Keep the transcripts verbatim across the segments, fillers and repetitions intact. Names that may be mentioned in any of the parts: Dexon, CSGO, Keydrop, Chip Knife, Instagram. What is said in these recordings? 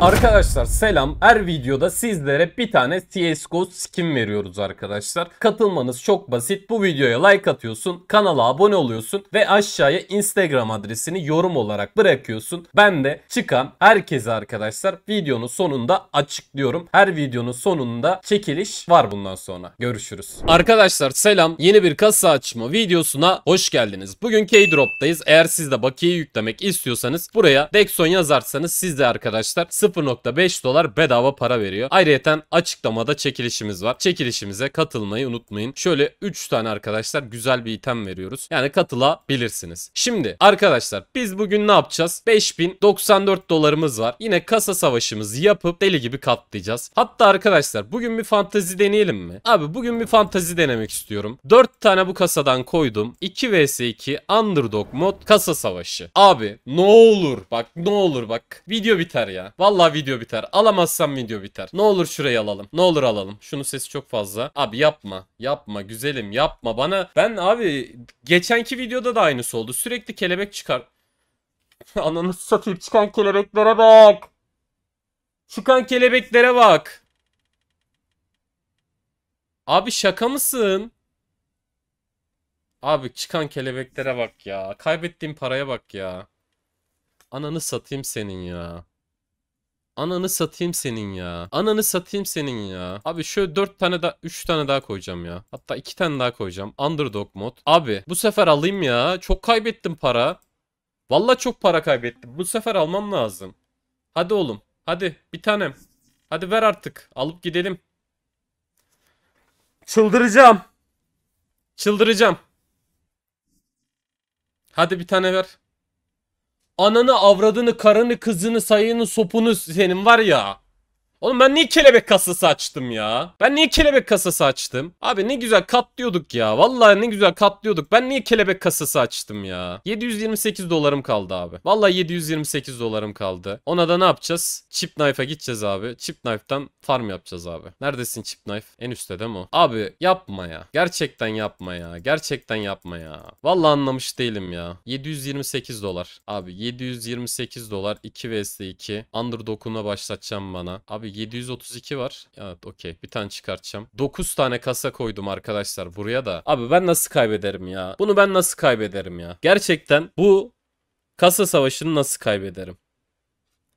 Arkadaşlar selam. Her videoda sizlere bir tane C S G O skin veriyoruz arkadaşlar. Katılmanız çok basit. Bu videoya like atıyorsun, kanala abone oluyorsun ve aşağıya Instagram adresini yorum olarak bırakıyorsun. Ben de çıkan herkese arkadaşlar videonun sonunda açıklıyorum. Her videonun sonunda çekiliş var bundan sonra. Görüşürüz. Arkadaşlar selam. Yeni bir kasa açma videosuna hoş geldiniz. Bugün Keydrop'tayız. Eğer siz de bakiye yüklemek istiyorsanız buraya Dexon yazarsanız siz de arkadaşlar sıfır nokta beş dolar bedava para veriyor. Ayrıca açıklamada çekilişimiz var. Çekilişimize katılmayı unutmayın. Şöyle üç tane arkadaşlar güzel bir item veriyoruz. Yani katılabilirsiniz. Şimdi arkadaşlar biz bugün ne yapacağız? beş bin doksan dört dolarımız var. Yine kasa savaşımızı yapıp deli gibi katlayacağız. Hatta arkadaşlar bugün bir fantezi deneyelim mi? Abi bugün bir fantezi denemek istiyorum. dört tane bu kasadan koydum. iki vs iki underdog mod kasa savaşı. Abi ne olur bak ne olur bak. Video biter ya. Vallahi video biter. Alamazsam video biter. Ne olur şurayı alalım. Ne olur alalım. Şunun sesi çok fazla. Abi yapma. Yapma güzelim yapma bana. Ben abi geçenki videoda da aynısı oldu. Sürekli kelebek çıkar. Ananı satayım çıkan kelebeklere bak. Çıkan kelebeklere bak. Abi şaka mısın? Abi çıkan kelebeklere bak ya. Kaybettiğim paraya bak ya. Ananı satayım senin ya. Ananı satayım senin ya. Ananı satayım senin ya. Abi şöyle dört tane daha, üç tane daha koyacağım ya. Hatta iki tane daha koyacağım. Underdog mod. Abi bu sefer alayım ya. Çok kaybettim para. Vallahi çok para kaybettim. Bu sefer almam lazım. Hadi oğlum. Hadi bir tanem. Hadi ver artık. Alıp gidelim. Çıldıracağım. Çıldıracağım. Hadi bir tane ver. Ananı, avradını, karını, kızını, sayını, sopunu senin var ya. Oğlum ben niye kelebek kasası açtım ya? Ben niye kelebek kasası açtım? Abi ne güzel katlıyorduk ya. Vallahi ne güzel katlıyorduk. Ben niye kelebek kasası açtım ya? yedi yüz yirmi sekiz dolarım kaldı abi. Vallahi yedi yüz yirmi sekiz dolarım kaldı. Ona da ne yapacağız? Chip Knife'a gideceğiz abi. Chip Knife'dan farm yapacağız abi. Neredesin Chip Knife? En üstte değil mi o? Abi yapma ya. Gerçekten yapma ya. Gerçekten yapma ya. Vallahi anlamış değilim ya. yedi yüz yirmi sekiz dolar. Abi yedi yüz yirmi sekiz dolar iki vs iki. Underdog'una başlatacağım bana. Abi yedi yüz otuz iki var. Evet okey. Bir tane çıkartacağım. dokuz tane kasa koydum arkadaşlar buraya da. Abi ben nasıl kaybederim ya? Bunu ben nasıl kaybederim ya? Gerçekten bu kasa savaşını nasıl kaybederim?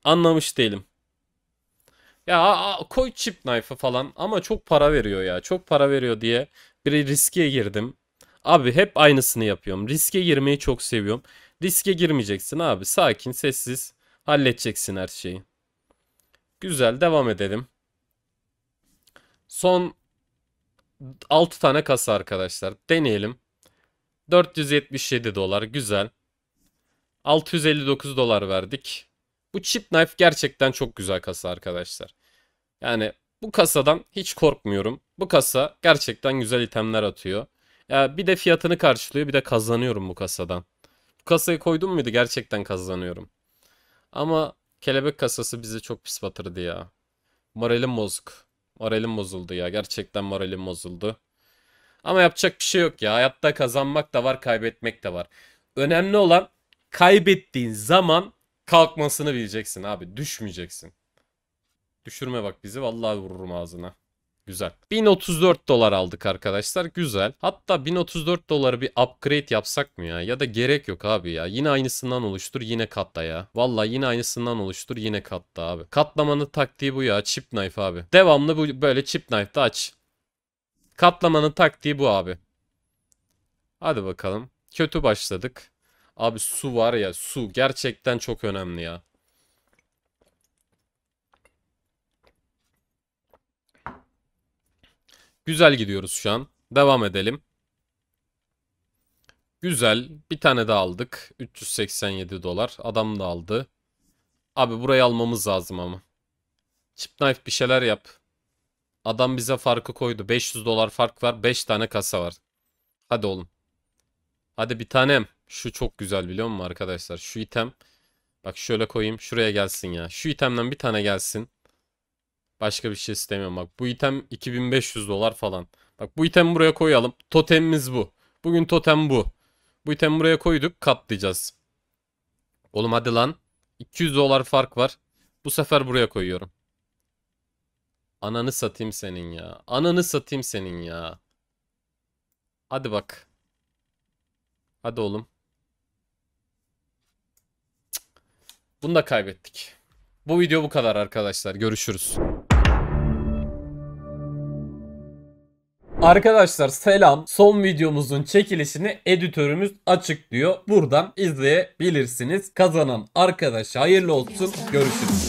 Anlamış değilim. Ya a, a, koy Chip Knife'ı falan ama çok para veriyor ya. Çok para veriyor diye bir riske girdim. Abi hep aynısını yapıyorum. Riske girmeyi çok seviyorum. Riske girmeyeceksin abi. Sakin, sessiz halledeceksin her şeyi. Güzel, devam edelim. Son altı tane kasa arkadaşlar. Deneyelim. dört yüz yetmiş yedi dolar. Güzel. altı yüz elli dokuz dolar verdik. Bu Chip Knife gerçekten çok güzel kasa arkadaşlar. Yani bu kasadan hiç korkmuyorum. Bu kasa gerçekten güzel itemler atıyor. Ya bir de fiyatını karşılıyor, bir de kazanıyorum bu kasadan. Bu kasayı koydum muydu? Gerçekten kazanıyorum. Ama kelebek kasası bizi çok pis batırdı ya. Moralim bozuk. Moralim bozuldu ya. Gerçekten moralim bozuldu. Ama yapacak bir şey yok ya. Hayatta kazanmak da var, kaybetmek de var. Önemli olan kaybettiğin zaman kalkmasını bileceksin abi. Düşmeyeceksin. Düşürme bak bizi. Vallahi vururum ağzına. Güzel. bin otuz dört dolar aldık arkadaşlar. Güzel. Hatta bin otuz dört doları bir upgrade yapsak mı ya? Ya da gerek yok abi ya. Yine aynısından oluştur yine katla ya. Vallahi yine aynısından oluştur yine katla abi. Katlamanın taktiği bu ya. Chip Knife abi. Devamlı bu böyle Chip Knife'da aç. Katlamanın taktiği bu abi. Hadi bakalım. Kötü başladık. Abi su var ya. Su gerçekten çok önemli ya. Güzel gidiyoruz şu an. Devam edelim. Güzel. Bir tane daha aldık. üç yüz seksen yedi dolar. Adam da aldı. Abi burayı almamız lazım ama. Chip Knife bir şeyler yap. Adam bize farkı koydu. beş yüz dolar fark var. beş tane kasa var. Hadi oğlum. Hadi bir tanem. Şu çok güzel biliyor musun arkadaşlar? Şu item. Bak şöyle koyayım. Şuraya gelsin ya. Şu itemden bir tane gelsin. Başka bir şey istemiyorum. Bak bu item iki bin beş yüz dolar falan. Bak bu item buraya koyalım. Totemimiz bu. Bugün totem bu. Bu item buraya koyduk. Katlayacağız. Oğlum hadi lan. iki yüz dolar fark var. Bu sefer buraya koyuyorum. Ananı satayım senin ya. Ananı satayım senin ya. Hadi bak. Hadi oğlum. Bunu da kaybettik. Bu video bu kadar arkadaşlar. Görüşürüz. Arkadaşlar selam. Son videomuzun çekilişini editörümüz açıklıyor. Buradan izleyebilirsiniz. Kazanan arkadaşa hayırlı olsun. Görüşürüz.